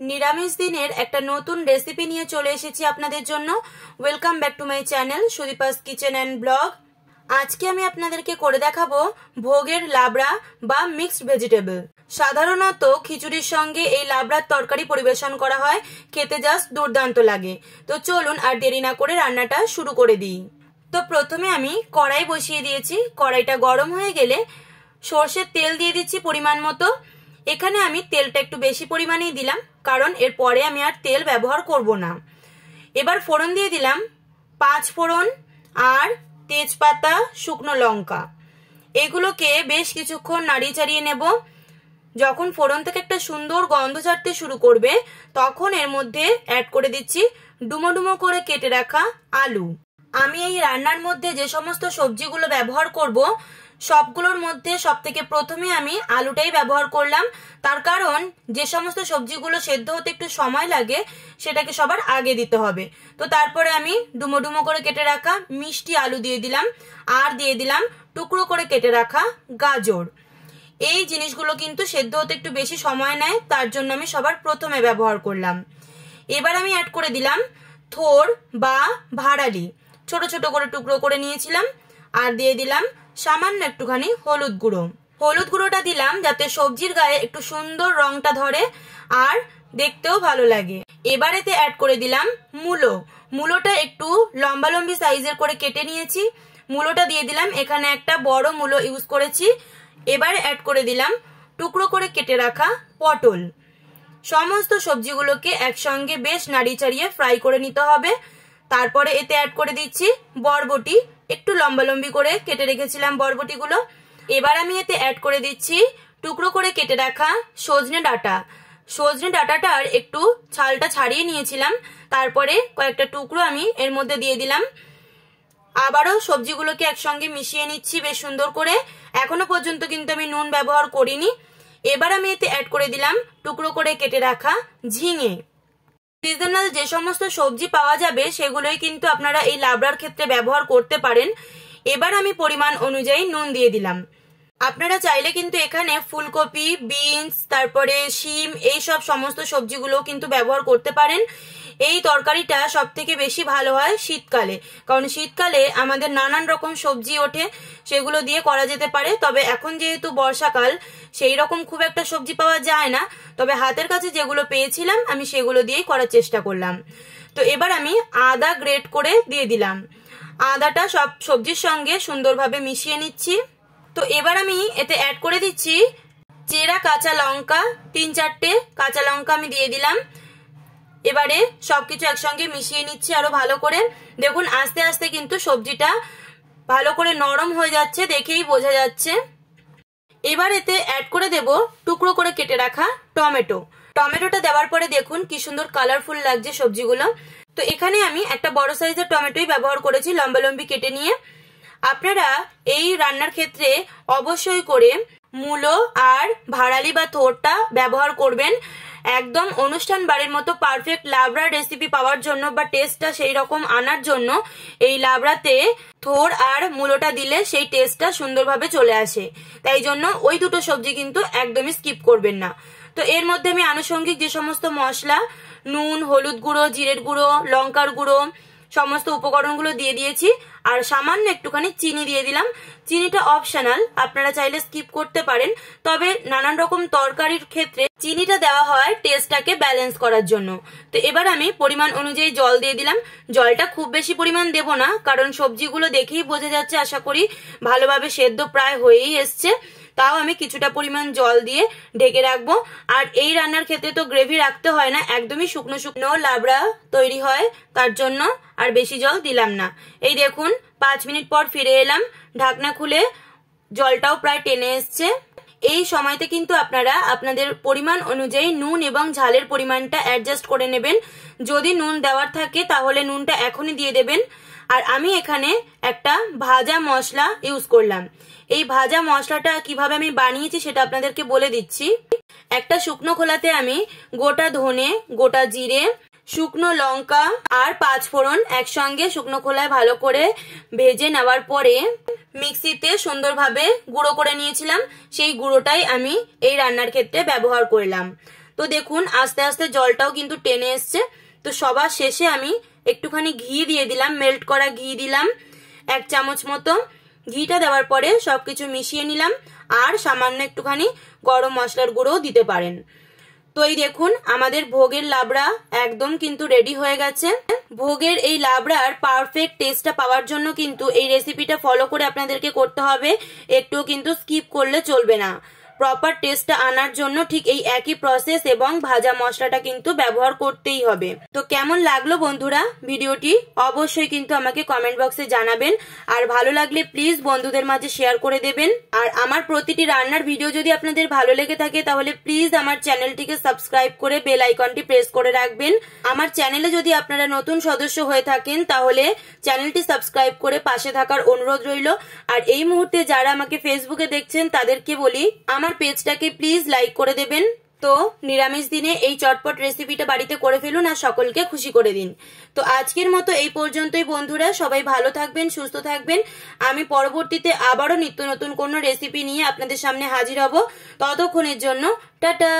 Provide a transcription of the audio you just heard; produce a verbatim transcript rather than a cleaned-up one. निरामिष दिनेर एकटा नतून रेसिपी निये चले एसेछि आपनादेर जोन्नो। Welcome back to my channel Sudipa's kitchen and blog. आज के आमी आपनादेरके करे देखाबो भोगेर लाबड़ा बा मिक्सड भेजिटेबल। साधारणत खिचुड़िर संगे एई लाबड़ार तरकारी परिवेशन करा हय, खेते जास्ट दुर्दान्त लागे। तो चलुन आर देरी ना करे रान्नाटा शुरू करे दिई। तो प्रथमे आमी कड़ाई बसिए दिएछि, कड़ाईटा गरम हये गेले सर्षेर तेल दिए दिच्छि परिमाण मतो। एखाने आमी तेलटा एकटु बेशी परिमाणेई दिलाम, कारण एर परे आमी आर तेल व्यवहार करब ना। एबार फोड़न दिए दिलाम पाँच फोड़न आर तेजपाता, शुकनो लंका। एगुलोके बेश किछुक्षण नाड़िये चाड़िये नेब। जखन फोड़न थेके एकटा सुंदर गन्ध छाड़ते शुरू करबे तखन एर मध्ये एड करे दिच्छि डुमो डुमो करे केटे राखा आलू। आमी एई रान्नार मध्ये जे समस्त सब्जिगुलो व्यवहार करब सबगुलोर मध्य सबथेके प्रथमे आमी आलूटाई व्यवहार करलाम, तार कारण जे समस्त सब्जीगुलो सेদ্ধ होते एकटु समय लागे सेटाके सबार आगे दिते होबे। तो तारपरे आमी डुमो डुमो करे केटे राखा मिष्टी आलू दिए दिलाम आर दिए दिलाम टुकड़ो करे केटे राखा गाजर। एई जिनिसगुलो किन्तु सेদ্ধ होते एकटु बेशी समय नेय, तार जोन्नो आमी सबार प्रथमे व्यवहार करलाम। एबार आमी एड करे दिलाम थोर बा भाड़ाली, छोटो छोटो करे टुकड़ो करे नियेछिलाम आर दिए दिलाम सामान्य एकटुखानी हलुद गुड़ो। हलुद गुड़ोटा दिलाम जाते सब्जिर गाये एकटु सुंदर रंगटा धरे आर देखतेओ भालो लागे। एबारेते ऐड करे दिलाम मूलो। मूलोटा एकटु लम्बा लम्बी साइजेर करे केटे नियेछि। मूलोटा दिए दिलाम, एखाने एकटा बड़ो मूलो यूज करेछि। एबारे ऐड करे दिलाम टुकड़ो करे केटे राखा पटल। समस्त सब्जिगुलोके एकसंगे बेश नाड़िये चाड़िये फ्राई करे निते होबे। तारपरे एते ऐड करे दिच्छि बरबटी, एकटु लम्बा लम्बी करे केटे रेखेछिलाम बरबटीगुलो। एबार आमी एते ऐड करे दिच्छि टुकरो करे केटे राखा सजने डाटा। सजने डाटाटार एकटु छालटा छाड़िये नियेछिलाम, तारपरे कयेकटा टुकरो आमी एर मध्ये दिये दिलाम। आबारो सब्जिगुलोके एकसंगे मिशिये निच्छि बेश सुंदर करे। एखोनो पर्यन्त किन्तु आमी नुन व्यवहार करिनि। एबार आमी एते ऐड करे दिलाम टुकरो करे केटे राखा झिंगे। सीजनल जे समस्त सब्जी पावा जाबे सेगुलोई किन्तु आपनारा एई लाबड़ार क्षेत्रे व्यवहार करते पारेन। एबार आमी परिमाण अनुयायी नुन दिए दिलाम। आपनारा चाइले किन्तु एखाने फुलकपि, बीन्स, तारपरे शिम एई सब समस्त सब्जिगुलो किन्तु व्यवहार करते पारेन। एई तरकारीटा सबथेके बेशी भालो हय शीतकाले, कारण शीतकाले आमादेर नानान रकम सब्जी ओठे सेगुलो दिये करा जेते पारे। तबे एखन जेहेतु बर्षाकाल सेई रकम खूब एकटा सब्जी पावा जाय ना, तबे हातेर काछे जेगुलो पेयेछिलाम आमी सेगुलो दिये करार चेष्टा करलाम। तो एबार आमी आदा ग्रेट करे दिये दिलाम। आदाटा सब सब्जिर संगे सुंदरभावे मिशिये निচ্ছি। तो एबार आमी एते ऐड करे दिচ্ছি চেরা কাঁচা লঙ্কা, तीन चारटे কাঁচা লঙ্কা আমি দিয়ে দিলাম। এবারে সবকিছু একসঙ্গে মিশিয়ে নিচ্ছি আরো ভালো করে। দেখুন আস্তে আস্তে কিন্তু সবজিটা ভালো করে নরম হয়ে যাচ্ছে, দেখেই বোঝা যাচ্ছে। এবার এতে অ্যাড করে দেব টুকরো করে কেটে রাখা টমেটো। টমেটোটা দেওয়ার পরে দেখুন কি সুন্দর কালারফুল লাগছে সবজিগুলো। তো এখানে আমি একটা বড় সাইজের টমেটোই ব্যবহার করেছি লম্বা লম্বি কেটে নিয়ে। আপনারা এই রান্নার ক্ষেত্রে অবশ্যই করে মূলো আর ভাড়ালি বা থোরটা ব্যবহার করবেন। एकदम अनुष्ठान बाड़ीर मतो परफेक्ट लाबड़ा रेसिपि पावार जोन्नो बा टेस्टटा सेई रकम आनार जोन्नो एई लाबड़ाते थोर आर मूलोटा दिले सेई टेस्टटा सुंदरभावे चले आसे। ताई जोन्नो ओई दुटो सब्जी किन्तु एकदमई स्किप करबेन ना। तो एर मध्ये आमि आनुषंगिक जे समस्त मशला नून, हलुद गुड़ो, जिरेर गुड़ो, लंकार गुड़ो समस्त उपकरणगुलो दिये दियेछि आर सामान्य एकटुखानि चीनी दिये दिलाम। चीनीटा अपशनल, आपनारा चाइले स्किप करते पारेन, तबे नानान रकम तरकारीर क्षेत्रे चीनीटा देওয়া হয় টেস্টটাকে ব্যালেন্স করার জন্য। তো এবার আমি পরিমাণ অনুযায়ী জল দিয়ে দিলাম। জলটা খুব বেশি পরিমাণ দেব না, কারণ সবজিগুলো দেখেই বোঝা যাচ্ছে আশা করি ভালোভাবে সেদ্ধ প্রায় হয়েই এসেছে। তাও আমি কিছুটা পরিমাণ জল দিয়ে ঢেকে রাখবো। আর এই রান্নার ক্ষেত্রে তো গ্রেভি রাখতে হয় না, একদমই শুকনো শুকনো লাবড়া তৈরি হয়, তার জন্য আর বেশি জল দিলাম না। এই দেখুন পাঁচ মিনিট পর ফিরে এলাম, ঢাকনা খুলে জলটাও প্রায় টেনে এসেছে। এই সময়তে কিন্তু আপনারা আপনাদের পরিমাণ অনুযায়ী নুন এবং ঝালের পরিমাণটা অ্যাডজাস্ট করে নেবেন। যদি নুন দেওয়ার থাকে তাহলে নুনটা এখনই দিয়ে দেবেন। আর আমি এখানে একটা ভাজা মশলা ইউজ করলাম। এই ভাজা মশলাটা কিভাবে আমি বানিয়েছি সেটা আপনাদেরকে বলে দিচ্ছি। একটা শুকনো খোলাতে আমি গোটা ধনে, গোটা জিরে, শুকনো লঙ্কা আর পাঁচ ফোড়ন একসঙ্গে শুকনো খোলায় ভালো করে ভেজে নেওয়ার পরে মিক্সিতে সুন্দরভাবে গুঁড়ো করে নিয়েছিলাম। সেই গুঁড়োটাই আমি এই রান্নার ক্ষেত্রে ব্যবহার করলাম। তো দেখুন আস্তে আস্তে জলটাও কিন্তু টেনে আসছে। তো সবার শেষে আমি একটুখানি ঘি দিয়ে দিলাম, মেল্ট করা ঘি দিলাম এক চামচ মতো। ঘিটা দেওয়ার পরে সবকিছু মিশিয়ে নিলাম, আর সামান্য একটুখানি গরম মশলার গুঁড়োও দিতে পারেন। তো এই দেখুন আমাদের ভোগের লাবড়া একদম কিন্তু রেডি হয়ে গেছে। ভোগের এই লাবড়ার পারফেক্ট টেস্টটা পাওয়ার জন্য কিন্তু এই রেসিপিটা ফলো করে আপনাদেরকে করতে হবে, একটু কিন্তু স্কিপ করলে চলবে না। প্রপার টেস্টটা আনার জন্য ঠিক এই একই প্রসেস এবং ভাজা মশলাটা কিন্তু ব্যবহার করতেই হবে। তো কেমন লাগলো বন্ধুরা ভিডিওটি অবশ্যই কিন্তু আমাকে কমেন্ট বক্সে জানাবেন, আর ভালো লাগলে প্লিজ বন্ধুদের মাঝে শেয়ার করে দেবেন। আর আমার প্রতিটি রান্নার ভিডিও যদি আপনাদের ভালো লেগে থাকে তাহলে প্লিজ আমার চ্যানেলটিকে সাবস্ক্রাইব করে বেল আইকনটি প্রেস করে রাখবেন। আমার চ্যানেলে যদি আপনারা নতুন সদস্য হয়ে থাকেন তাহলে চ্যানেলটি সাবস্ক্রাইব করে পাশে থাকার অনুরোধ রইল। আর এই মুহূর্তে যারা আমাকে ফেসবুকে দেখছেন তাদেরকে বলি আমার পেজটাকে প্লিজ লাইক করে দেবেন। তো নিরামিষ দিনে এই চটপট রেসিপিটা বাড়িতে করে ফেলুন আর সকলকে খুশি করে দিন। তো আজকের মতো এই পর্যন্তই বন্ধুরা, সবাই ভালো থাকবেন, সুস্থ থাকবেন। আমি পরবর্তীতে আবারও নিত্য নতুন কোনো রেসিপি নিয়ে আপনাদের সামনে হাজির হব। ততক্ষণের জন্য টাটা।